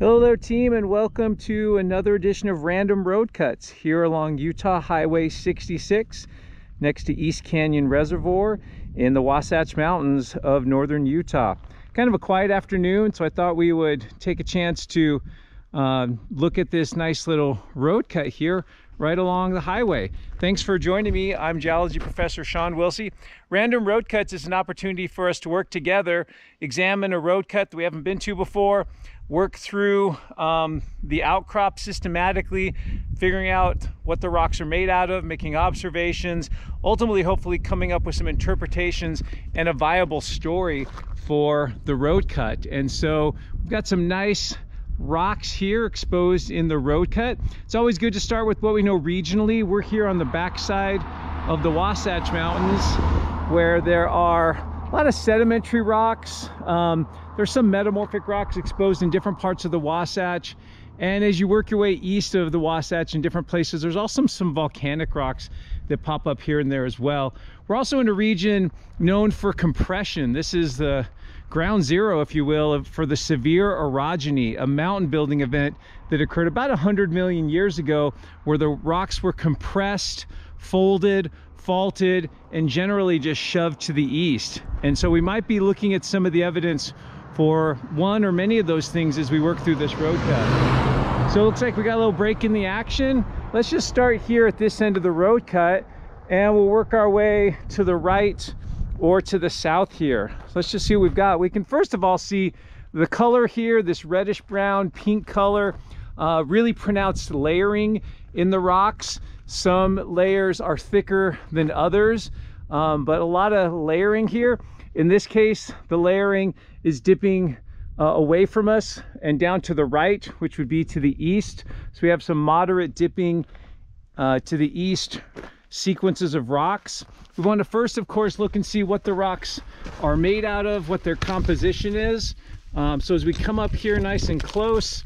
Hello there team, and welcome to another edition of Random Roadcuts here along Utah Highway 66 next to East Canyon Reservoir in the Wasatch Mountains of northern Utah. Kind of a quiet afternoon, so I thought we would take a chance to look at this nice little road cut here right along the highway. Thanks for joining me. I'm Geology Professor Shawn Willsey. Random Roadcuts is an opportunity for us to work together, examine a road cut that we haven't been to before, work through the outcrop systematically, figuring out what the rocks are made out of, making observations, ultimately hopefully coming up with some interpretations and a viable story for the road cut. And so we've got some nice rocks here exposed in the road cut. It's always good to start with what we know regionally. We're here on the backside of the Wasatch Mountains where there are a lot of sedimentary rocks. There's some metamorphic rocks exposed in different parts of the Wasatch. And as you work your way east of the Wasatch in different places, there's also some volcanic rocks that pop up here and there as well. We're also in a region known for compression. This is the ground zero, if you will, for the Sevier Orogeny, a mountain building event that occurred about 100 million years ago, where the rocks were compressed, folded, faulted, and generally just shoved to the east. And so we might be looking at some of the evidence for one or many of those things as we work through this road cut. So it looks like we got a little break in the action. Let's just start here at this end of the road cut, and we'll work our way to the right or to the south here. So let's just see what we've got. We can first of all see the color here, this reddish brown, pink color, really pronounced layering in the rocks. Some layers are thicker than others, but a lot of layering here. In this case, the layering is dipping away from us and down to the right, which would be to the east. So we have some moderate dipping to the east sequences of rocks. We want to first, of course, look and see what the rocks are made out of, what their composition is. So as we come up here nice and close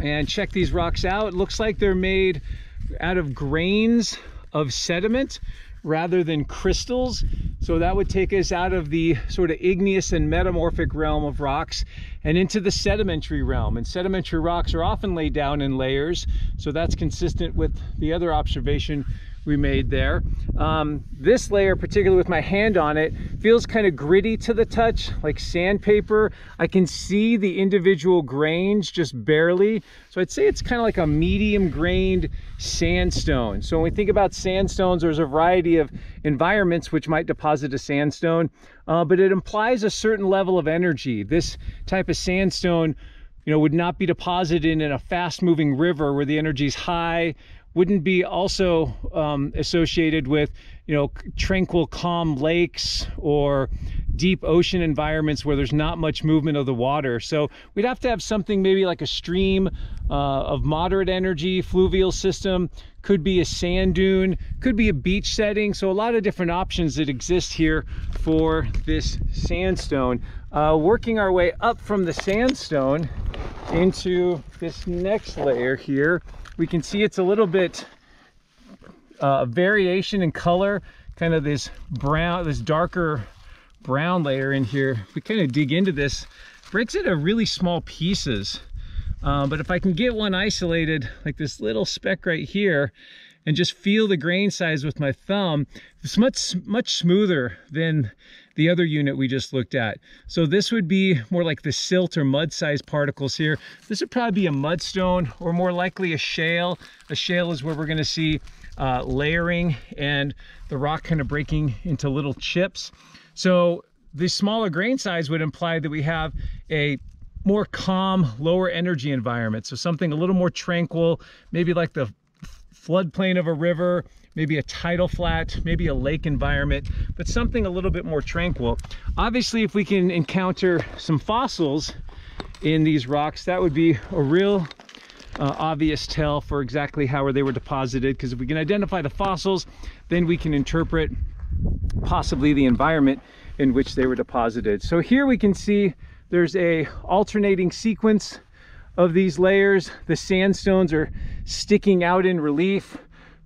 and check these rocks out, it looks like they're made out of grains of sediment rather than crystals. So that would take us out of the sort of igneous and metamorphic realm of rocks and into the sedimentary realm. And sedimentary rocks are often laid down in layers. So that's consistent with the other observation we made there. This layer, particularly with my hand on it, feels kind of gritty to the touch, like sandpaper. I can see the individual grains just barely. So I'd say it's kind of like a medium grained sandstone. So when we think about sandstones, there's a variety of environments which might deposit a sandstone, but it implies a certain level of energy. This type of sandstone, you know, would not be deposited in a fast moving river where the energy is high. Wouldn't be also associated with, you know, tranquil, calm lakes or deep ocean environments where there's not much movement of the water. So we'd have to have something maybe like a stream of moderate energy, fluvial system, could be a sand dune, could be a beach setting. So a lot of different options that exist here for this sandstone. Working our way up from the sandstone into this next layer here, we can see it's a little bit variation in color, kind of this brown, this darker brown layer in here. If we kind of dig into this, breaks into really small pieces. But if I can get one isolated, like this little speck right here, and just feel the grain size with my thumb, it's much smoother than the other unit we just looked at. So this would be more like the silt or mud sized particles here. This would probably be a mudstone, or more likely a shale. A shale is where we're gonna see layering and the rock kind of breaking into little chips. So the smaller grain size would imply that we have a more calm, lower energy environment. So something a little more tranquil, maybe like the floodplain of a river, maybe a tidal flat, maybe a lake environment, but something a little bit more tranquil. Obviously, if we can encounter some fossils in these rocks, that would be a real obvious tell for exactly how they were deposited, because if we can identify the fossils, then we can interpret possibly the environment in which they were deposited. So here we can see there's an alternating sequence of these layers. The sandstones are sticking out in relief,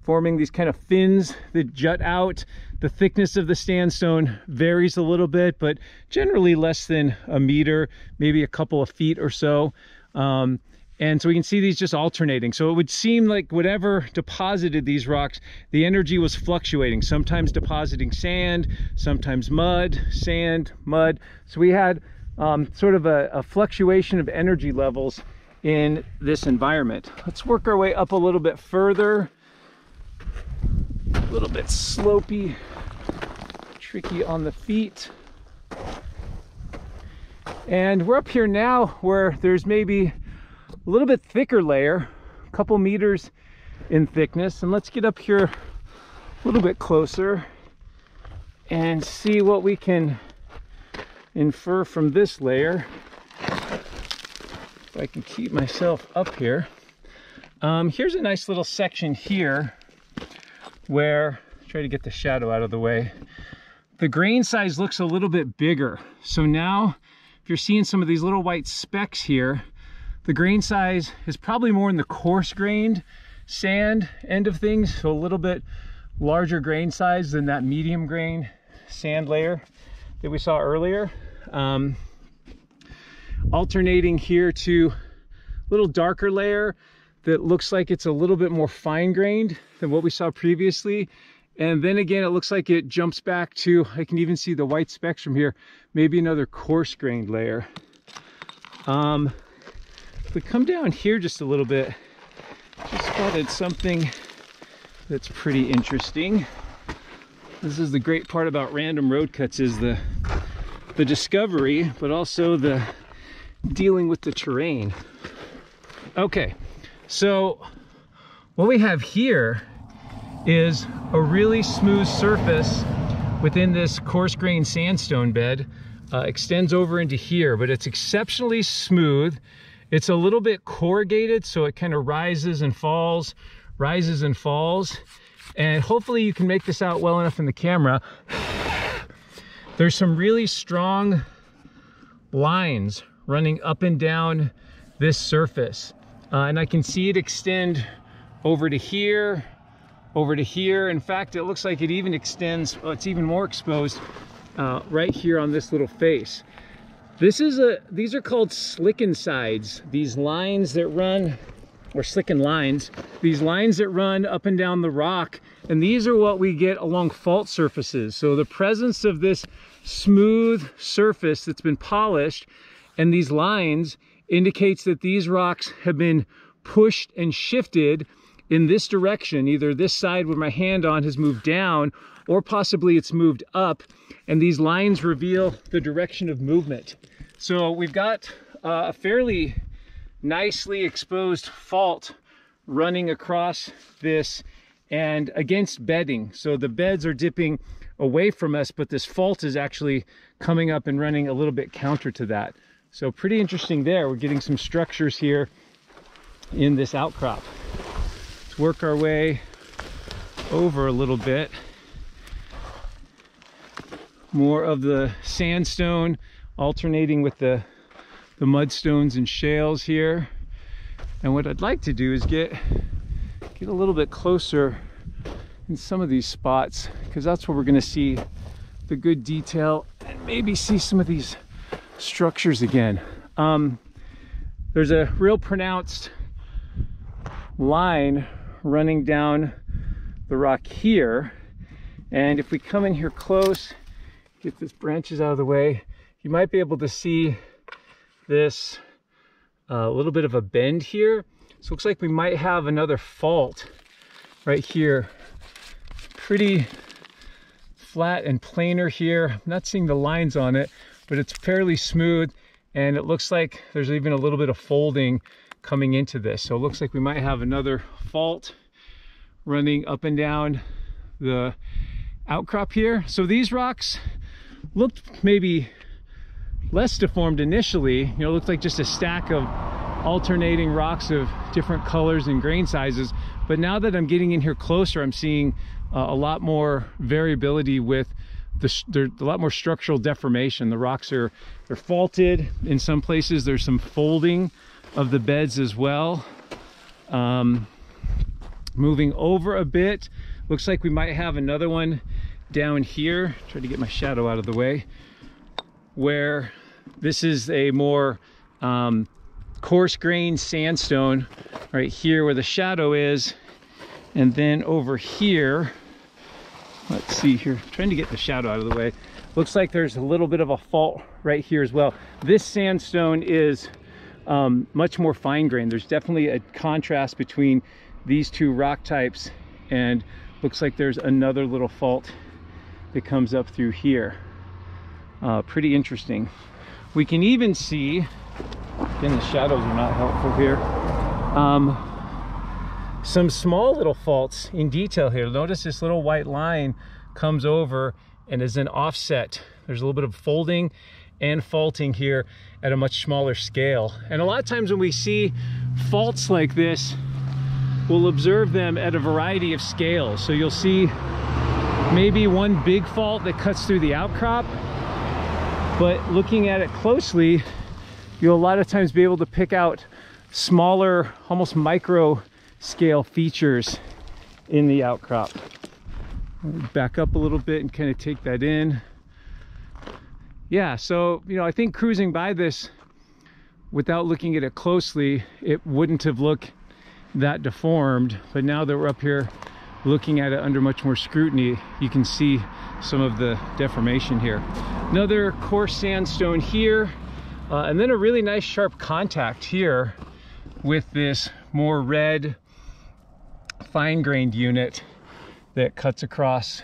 forming these kind of fins that jut out. The thickness of the sandstone varies a little bit, but generally less than a meter, maybe a couple of feet or so. And so we can see these just alternating. So it would seem like whatever deposited these rocks, the energy was fluctuating, sometimes depositing sand, sometimes mud, sand, mud. So we had sort of a fluctuation of energy levels in this environment. Let's work our way up a little bit further. A little bit slopey, tricky on the feet. And we're up here now where there's maybe a little bit thicker layer, a couple meters in thickness. And let's get up here a little bit closer and see what we can infer from this layer. If I can keep myself up here. Here's a nice little section here where, try to get the shadow out of the way, the grain size looks a little bit bigger. So now if you're seeing some of these little white specks here, the grain size is probably more in the coarse grained sand end of things, so a little bit larger grain size than that medium grain sand layer that we saw earlier. Alternating here to a little darker layer that looks like it's a little bit more fine-grained than what we saw previously. And then again, it looks like it jumps back to, I can even see the white specks from here, maybe another coarse-grained layer. If we come down here just a little bit, just spotted something that's pretty interesting. This is the great part about Random Roadcuts, is the discovery, but also the dealing with the terrain. Okay, so what we have here is a really smooth surface within this coarse-grained sandstone bed. Extends over into here, but it's exceptionally smooth. It's a little bit corrugated, so it kind of rises and falls. And hopefully you can make this out well enough in the camera. There's some really strong lines running up and down this surface. And I can see it extend over to here, over to here. In fact, it looks like it even extends, well, it's even more exposed right here on this little face. These are called slickensides. These lines that run, or slicken lines, these lines that run up and down the rock. And these are what we get along fault surfaces. So the presence of this smooth surface that's been polished and these lines indicates that these rocks have been pushed and shifted in this direction. Either this side with my hand on has moved down, or possibly it's moved up, and these lines reveal the direction of movement. So we've got a fairly nicely exposed fault running across this and against bedding. So the beds are dipping away from us, but this fault is actually coming up and running a little bit counter to that. So pretty interesting there. We're getting some structures here in this outcrop. Let's work our way over a little bit. More of the sandstone alternating with the mudstones and shales here. And what I'd like to do is get a little bit closer in some of these spots, because that's where we're going to see the good detail and maybe see some of these structures again. There's a real pronounced line running down the rock here, and if we come in here close, get these branches out of the way, you might be able to see this little bit of a bend here. So it looks like we might have another fault right here. Pretty flat and planar here. I'm not seeing the lines on it, but it's fairly smooth, and it looks like there's even a little bit of folding coming into this. So it looks like we might have another fault running up and down the outcrop here. So these rocks looked maybe less deformed initially. You know, it looked like just a stack of alternating rocks of different colors and grain sizes. But now that I'm getting in here closer, I'm seeing a lot more variability with there's a lot more structural deformation. The rocks are faulted. In some places, there's some folding of the beds as well. Moving over a bit, looks like we might have another one down here. Try to get my shadow out of the way. Where this is a more coarse grain sandstone right here where the shadow is. And then over here, let's see here, I'm trying to get the shadow out of the way. Looks like there's a little bit of a fault right here as well. This sandstone is much more fine-grained. There's definitely a contrast between these two rock types, and looks like there's another little fault that comes up through here. Pretty interesting. We can even see, again, the shadows are not helpful here, some small little faults in detail here. Notice this little white line comes over and is an offset. There's a little bit of folding and faulting here at a much smaller scale. And a lot of times when we see faults like this, we'll observe them at a variety of scales. So you'll see maybe one big fault that cuts through the outcrop, but looking at it closely, you'll a lot of times be able to pick out smaller, almost micro scale features in the outcrop. Back up a little bit and kind of take that in. Yeah, so, you know, I think cruising by this without looking at it closely, it wouldn't have looked that deformed. But now that we're up here looking at it under much more scrutiny, you can see some of the deformation here. Another coarse sandstone here, and then a really nice sharp contact here with this more red, fine-grained unit that cuts across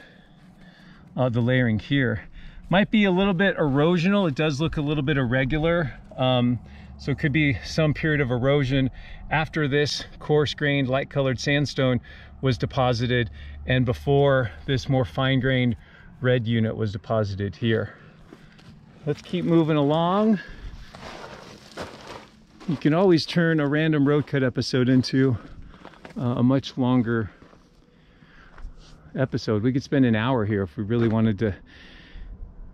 the layering here. Might be a little bit erosional. It does look a little bit irregular. So it could be some period of erosion after this coarse-grained, light-colored sandstone was deposited and before this more fine-grained red unit was deposited here. Let's keep moving along. You can always turn a random road cut episode into a much longer episode. We could spend an hour here if we really wanted to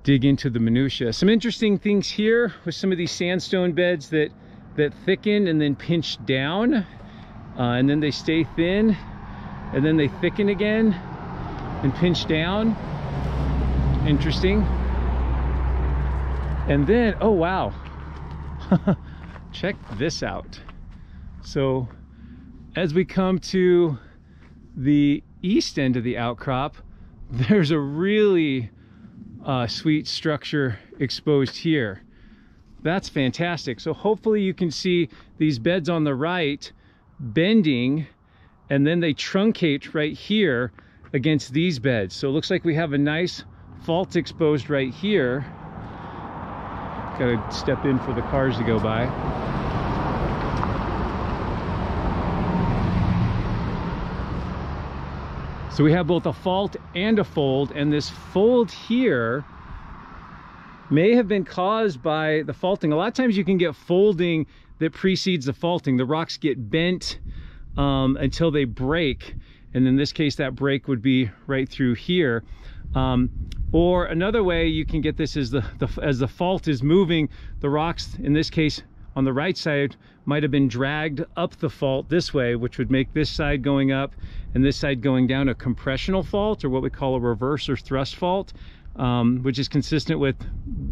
dig into the minutia. Some interesting things here with some of these sandstone beds that thicken and then pinch down, and then they stay thin, and then they thicken again and pinch down. Interesting. And then, oh wow, check this out. So as we come to the east end of the outcrop, there's a really sweet structure exposed here. That's fantastic. So hopefully you can see these beds on the right bending, and then they truncate right here against these beds. So it looks like we have a nice fault exposed right here. Gotta step in for the cars to go by. So we have both a fault and a fold, and this fold here may have been caused by the faulting. A lot of times you can get folding that precedes the faulting. The rocks get bent until they break, and in this case that break would be right through here. Or another way you can get this is as the fault is moving, the rocks in this case on the right side might have been dragged up the fault this way, which would make this side going up and this side going down a compressional fault, or what we call a reverse or thrust fault, which is consistent with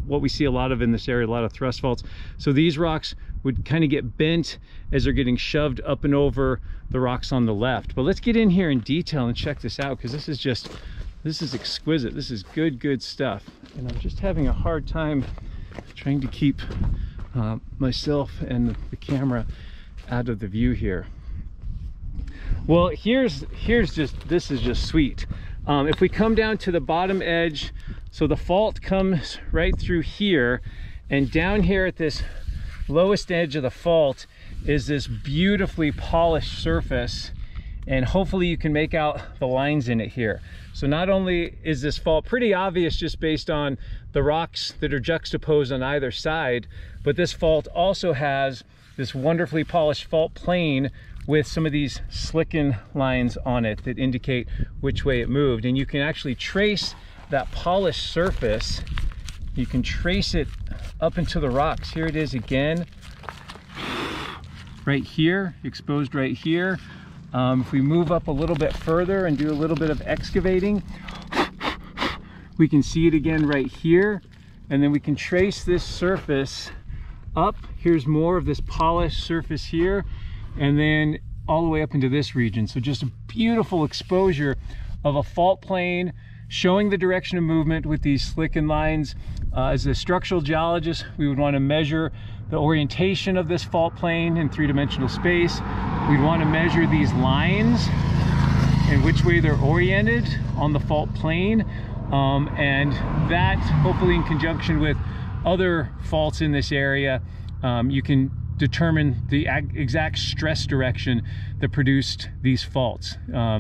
what we see a lot of in this area, a lot of thrust faults. So these rocks would kind of get bent as they're getting shoved up and over the rocks on the left. But let's get in here in detail and check this out, because this is exquisite. This is good stuff. And I'm just having a hard time trying to keep myself and the camera out of the view here. Well, this is just sweet. If we come down to the bottom edge, so the fault comes right through here, and down here at this lowest edge of the fault is this beautifully polished surface, and hopefully you can make out the lines in it here. So not only is this fault pretty obvious just based on the rocks that are juxtaposed on either side, but this fault also has this wonderfully polished fault plane with some of these slicken lines on it that indicate which way it moved. And you can actually trace that polished surface. You can trace it up into the rocks. Here it is again, right here, exposed right here. If we move up a little bit further and do a little bit of excavating, we can see it again right here. And then we can trace this surface up. Here's more of this polished surface here, and then all the way up into this region. So just a beautiful exposure of a fault plain showing the direction of movement with these slicken lines. As a structural geologist, we would want to measure the orientation of this fault plain in three-dimensional space. We'd want to measure these lines and which way they're oriented on the fault plain. And that, hopefully in conjunction with other faults in this area, you can determine the exact stress direction that produced these faults.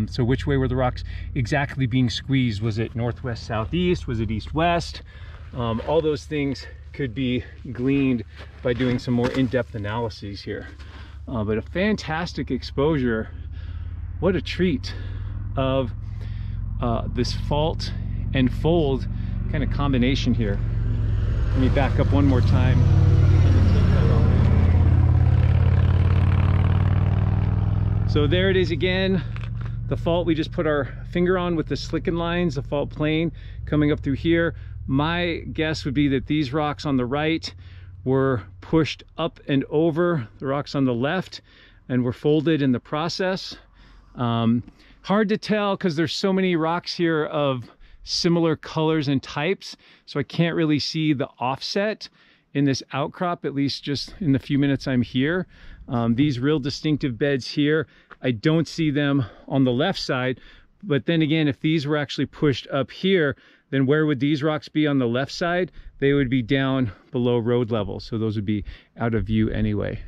So which way were the rocks exactly being squeezed? Was it northwest, southeast? Was it east-west? All those things could be gleaned by doing some more in-depth analyses here. But a fantastic exposure. What a treat of this fault and fold kind of combination here. Let me back up one more time. So there it is again, the fault we just put our finger on with the slicken lines, the fault plain coming up through here. My guess would be that these rocks on the right were pushed up and over the rocks on the left and were folded in the process. Hard to tell because there's so many rocks here of similar colors and types, so I can't really see the offset in this outcrop, at least just in the few minutes I'm here. These real distinctive beds here, I don't see them on the left side, but then again, if these were actually pushed up here, then where would these rocks be on the left side? They would be down below road level. So those would be out of view anyway.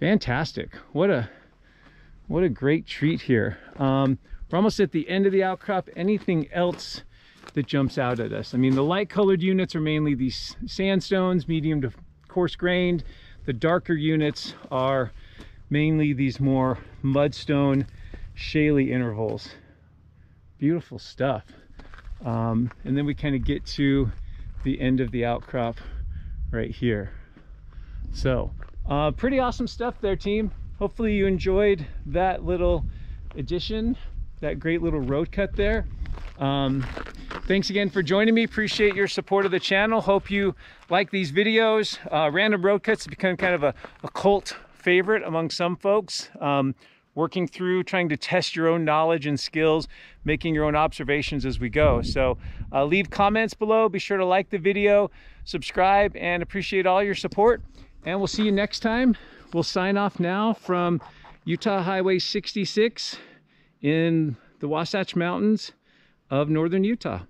Fantastic. What a great treat here. We're almost at the end of the outcrop. Anything else that jumps out at us? I mean, the light colored units are mainly these sandstones, medium to coarse grained. The darker units are mainly these more mudstone, shaly intervals. Beautiful stuff. And then we kind of get to the end of the outcrop right here. So pretty awesome stuff there, team. Hopefully you enjoyed that little addition, that great little road cut there. Thanks again for joining me. Appreciate your support of the channel. Hope you like these videos. Random road cuts have become kind of a cult favorite among some folks. Working through, trying to test your own knowledge and skills, making your own observations as we go. So leave comments below, be sure to like the video, subscribe, and appreciate all your support. And we'll see you next time. We'll sign off now from Utah Highway 66 in the Wasatch Mountains of northern Utah.